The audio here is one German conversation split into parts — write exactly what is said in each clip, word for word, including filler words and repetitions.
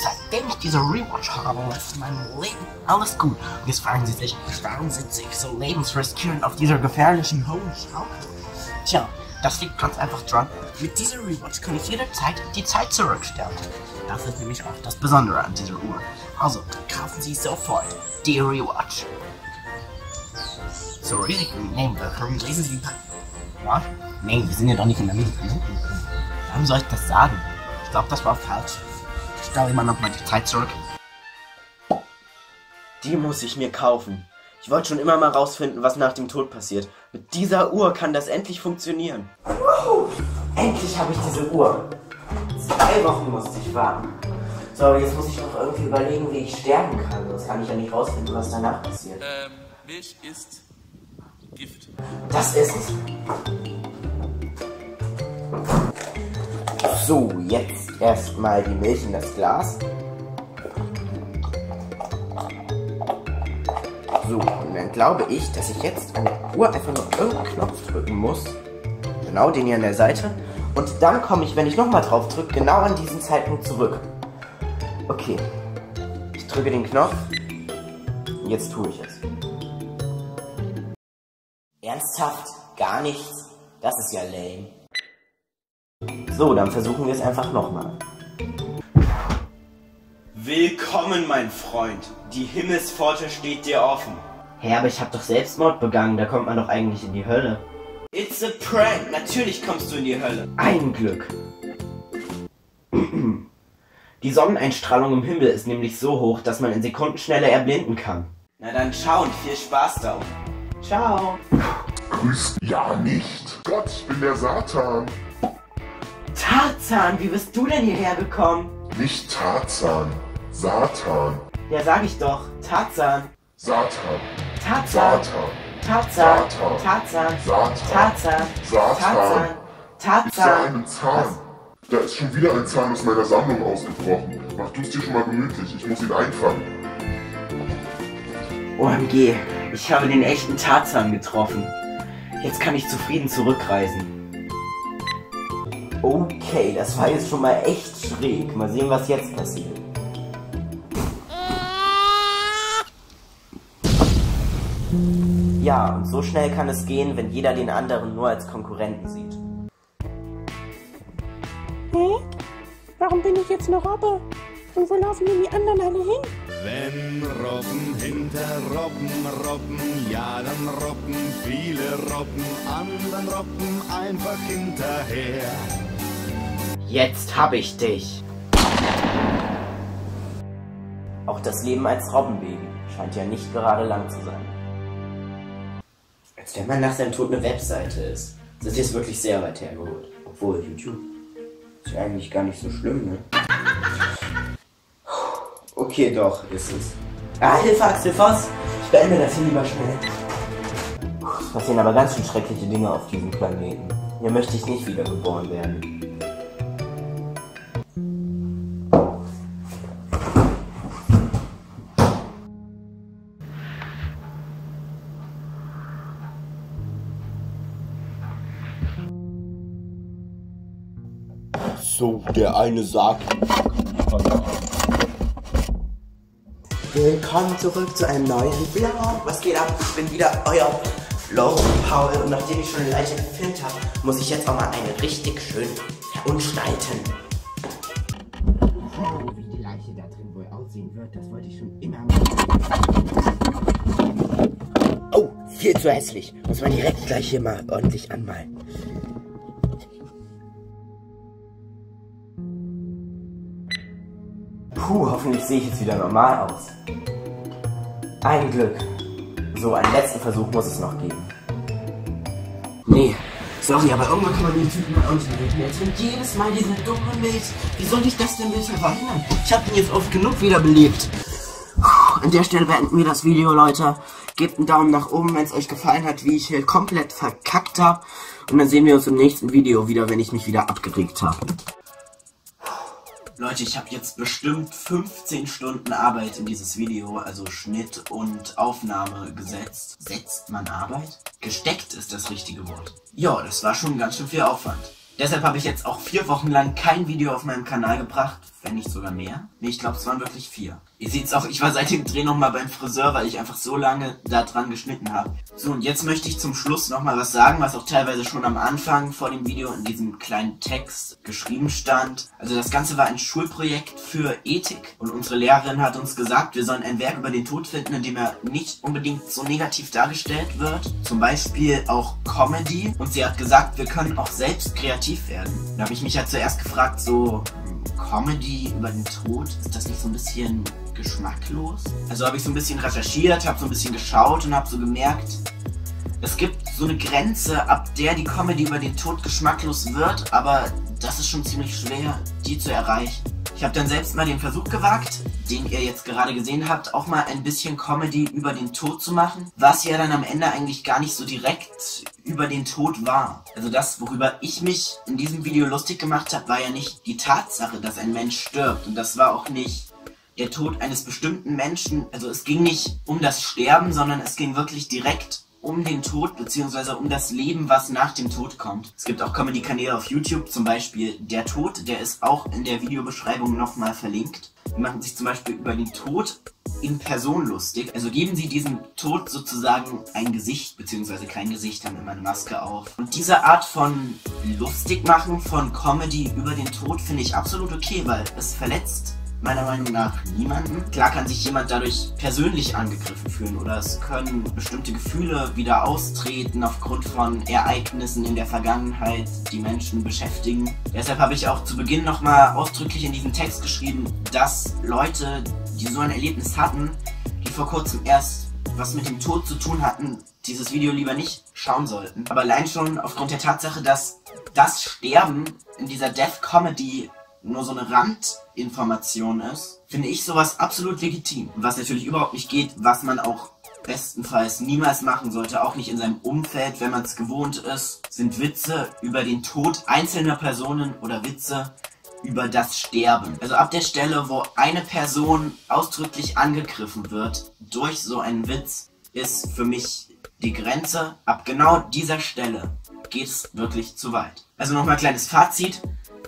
Und seitdem ich diese Rewatch habe, ist in meinem Leben alles gut. Und jetzt fragen sie sich, warum sind sie so lebensriskierend auf dieser gefährlichen hohen Schaukel? Tja, das liegt ganz einfach dran. Mit dieser Rewatch kann ich jederzeit die Zeit zurückstellen. Das ist nämlich auch das Besondere an dieser Uhr. Also, kaufen Sie sofort die Rewatch. So Risiken nehmen wir. Warum lesen Sie die Packung? Was? Nee, wir sind ja doch nicht in der Mitte. Warum soll ich das sagen? Ich glaube, das war falsch. Ich stelle immer noch mal die Zeit zurück. Die muss ich mir kaufen. Ich wollte schon immer mal rausfinden, was nach dem Tod passiert. Mit dieser Uhr kann das endlich funktionieren. Wow. Endlich habe ich diese Uhr. Zwei Wochen musste ich warten. So, aber jetzt muss ich auch irgendwie überlegen, wie ich sterben kann. Sonst kann ich ja nicht rausfinden, was danach passiert. Ähm, Milch ist Gift. Das ist es. So, jetzt erstmal die Milch in das Glas. So, und dann glaube ich, dass ich jetzt an der Uhr einfach nur irgendeinen Knopf drücken muss. Genau, den hier an der Seite. Und dann komme ich, wenn ich nochmal drauf drücke, genau an diesen Zeitpunkt zurück. Okay. Ich drücke den Knopf. Und jetzt tue ich es. Ernsthaft? Gar nichts? Das ist ja lame. So, dann versuchen wir es einfach nochmal. Willkommen, mein Freund. Die Himmelspforte steht dir offen. Hä, aber ich hab doch Selbstmord begangen. Da kommt man doch eigentlich in die Hölle. It's a prank. Natürlich kommst du in die Hölle. Ein Glück. Die Sonneneinstrahlung im Himmel ist nämlich so hoch, dass man in Sekunden schneller erblinden kann. Na dann ciao und viel Spaß da. Ciao. Grüßt ja nicht. Gott, ich bin der Satan. Tarzan, wie bist du denn hierher gekommen? Nicht Tarzan. Satan. Ja, sag ich doch. Tarzan. Satan. Tarzan. Tarzan. Tarzan. Tarzan. Tarzan. Tarzan. Tarzan. Da ist schon wieder ein Zahn aus meiner Sammlung ausgebrochen. Mach du es dir schon mal gemütlich. Ich muss ihn einfangen. O M G. Ich habe den echten Tarzan getroffen. Jetzt kann ich zufrieden zurückreisen. Okay, das war jetzt schon mal echt schräg. Mal sehen, was jetzt passiert. Ja, und so schnell kann es gehen, wenn jeder den anderen nur als Konkurrenten sieht. Hä? Warum bin ich jetzt eine Robbe? Und wo laufen denn die anderen alle hin? Wenn Robben hinter Robben robben, ja dann robben viele Robben, anderen robben einfach hinterher. Jetzt hab ich dich. Auch das Leben als Robbenbaby scheint ja nicht gerade lang zu sein. Als wenn man nach seinem Tod eine Webseite ist, das ist jetzt wirklich sehr weit hergeholt. Obwohl YouTube ist ja eigentlich gar nicht so schlimm, ne? Okay, doch, ist es. Ah, Hilfe, Axel Voss! Ich beende das hier lieber schnell. Es passieren aber ganz schön schreckliche Dinge auf diesem Planeten. Hier möchte ich nicht wiedergeboren werden. So, der eine sagt... Willkommen zurück zu einem neuen Vlog. Was geht ab? Ich bin wieder euer Flo Paul. Und nachdem ich schon eine Leiche gefilmt habe, muss ich jetzt auch mal eine richtig schön herumschneiden. Wie die Leiche da drin wohl aussehen wird, das wollte ich schon immer machen. Oh, viel zu hässlich. Muss man direkt gleich hier mal ordentlich anmalen. Puh, hoffentlich sehe ich jetzt wieder normal aus. Ein Glück. So, einen letzten Versuch muss es noch geben. Nee, sorry, aber irgendwann kann man den Typen mal ausnehmen. Jetzt sind jedes Mal diese dumme Milch. Wie soll ich das denn bitte verhindern? Ich habe ihn jetzt oft genug wiederbelebt. An der Stelle beenden wir das Video, Leute. Gebt einen Daumen nach oben, wenn es euch gefallen hat, wie ich hier komplett verkackt habe. Und dann sehen wir uns im nächsten Video wieder, wenn ich mich wieder abgeregt habe. Leute, ich habe jetzt bestimmt fünfzehn Stunden Arbeit in dieses Video, also Schnitt und Aufnahme gesetzt. Setzt man Arbeit? Gesteckt ist das richtige Wort. Ja, das war schon ganz schön viel Aufwand. Deshalb habe ich jetzt auch vier Wochen lang kein Video auf meinem Kanal gebracht. Wenn nicht sogar mehr. Nee, ich glaube, es waren wirklich vier. Ihr seht's auch, ich war seit dem Dreh nochmal beim Friseur, weil ich einfach so lange da dran geschnitten habe. So, und jetzt möchte ich zum Schluss nochmal was sagen, was auch teilweise schon am Anfang vor dem Video in diesem kleinen Text geschrieben stand. Also das Ganze war ein Schulprojekt für Ethik. Und unsere Lehrerin hat uns gesagt, wir sollen ein Werk über den Tod finden, in dem er nicht unbedingt so negativ dargestellt wird. Zum Beispiel auch Comedy. Und sie hat gesagt, wir können auch selbst kreativ werden. Da habe ich mich ja zuerst gefragt, so... Comedy über den Tod, ist das nicht so ein bisschen geschmacklos? Also habe ich so ein bisschen recherchiert, habe so ein bisschen geschaut und habe so gemerkt, es gibt so eine Grenze, ab der die Comedy über den Tod geschmacklos wird, aber das ist schon ziemlich schwer, die zu erreichen. Ich habe dann selbst mal den Versuch gewagt, den ihr jetzt gerade gesehen habt, auch mal ein bisschen Comedy über den Tod zu machen, was ja dann am Ende eigentlich gar nicht so direkt über den Tod war. Also das, worüber ich mich in diesem Video lustig gemacht habe, war ja nicht die Tatsache, dass ein Mensch stirbt. Und das war auch nicht der Tod eines bestimmten Menschen. Also es ging nicht um das Sterben, sondern es ging wirklich direkt um den Tod, beziehungsweise um das Leben, was nach dem Tod kommt. Es gibt auch Comedy-Kanäle auf YouTube, zum Beispiel Der Tod, der ist auch in der Videobeschreibung nochmal verlinkt. Die machen sich zum Beispiel über den Tod in Person lustig. Also geben sie diesem Tod sozusagen ein Gesicht, beziehungsweise kein Gesicht, haben immer eine Maske auf. Und diese Art von Lustigmachen, von Comedy über den Tod, finde ich absolut okay, weil es verletzt meiner Meinung nach niemanden. Klar kann sich jemand dadurch persönlich angegriffen fühlen oder es können bestimmte Gefühle wieder austreten aufgrund von Ereignissen in der Vergangenheit, die Menschen beschäftigen. Deshalb habe ich auch zu Beginn nochmal ausdrücklich in diesen Text geschrieben, dass Leute, die so ein Erlebnis hatten, die vor kurzem erst was mit dem Tod zu tun hatten, dieses Video lieber nicht schauen sollten. Aber allein schon aufgrund der Tatsache, dass das Sterben in dieser Death-Comedy nur so eine Randinformation ist, finde ich sowas absolut legitim. Und was natürlich überhaupt nicht geht, was man auch bestenfalls niemals machen sollte, auch nicht in seinem Umfeld, wenn man es gewohnt ist, sind Witze über den Tod einzelner Personen oder Witze über das Sterben. Also ab der Stelle, wo eine Person ausdrücklich angegriffen wird durch so einen Witz, ist für mich die Grenze. Ab genau dieser Stelle geht es wirklich zu weit. Also nochmal ein kleines Fazit.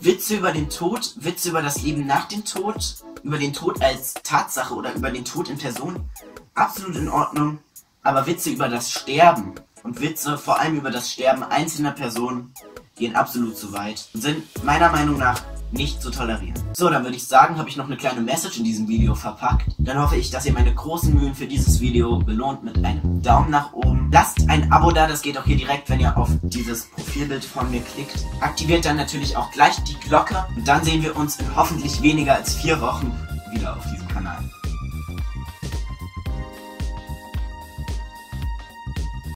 Witze über den Tod, Witze über das Leben nach dem Tod, über den Tod als Tatsache oder über den Tod in Person, absolut in Ordnung. Aber Witze über das Sterben und Witze vor allem über das Sterben einzelner Personen gehen absolut zu weit und sind meiner Meinung nach nicht zu tolerieren. So, dann würde ich sagen, habe ich noch eine kleine Message in diesem Video verpackt. Dann hoffe ich, dass ihr meine großen Mühen für dieses Video belohnt mit einem Daumen nach oben. Lasst ein Abo da, das geht auch hier direkt, wenn ihr auf dieses Profilbild von mir klickt. Aktiviert dann natürlich auch gleich die Glocke und dann sehen wir uns in hoffentlich weniger als vier Wochen wieder auf diesem Kanal.